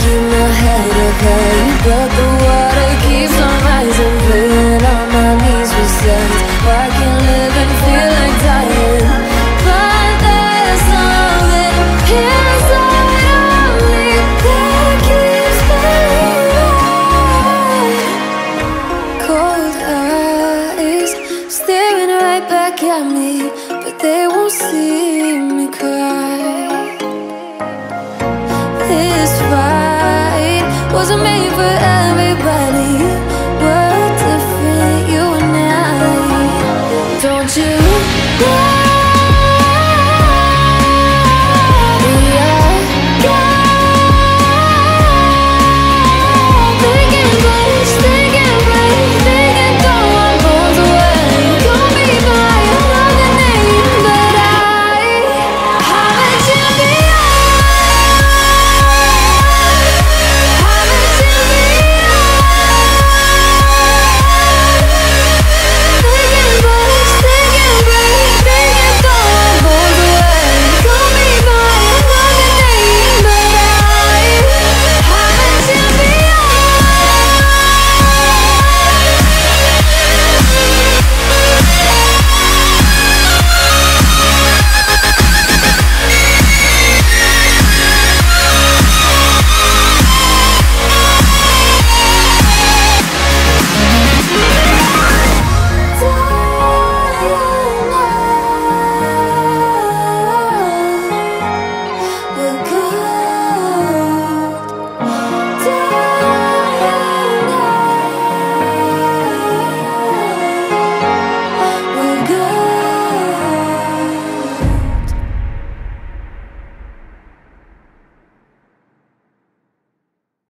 keep my head okay, but the water keeps on rising. Feeling on my knees with sweat. I can live and feel like dying, but there's something inside of me that keeps me. Cold eyes staring right back at me, but they won't see me cry. This fight wasn't made for everybody.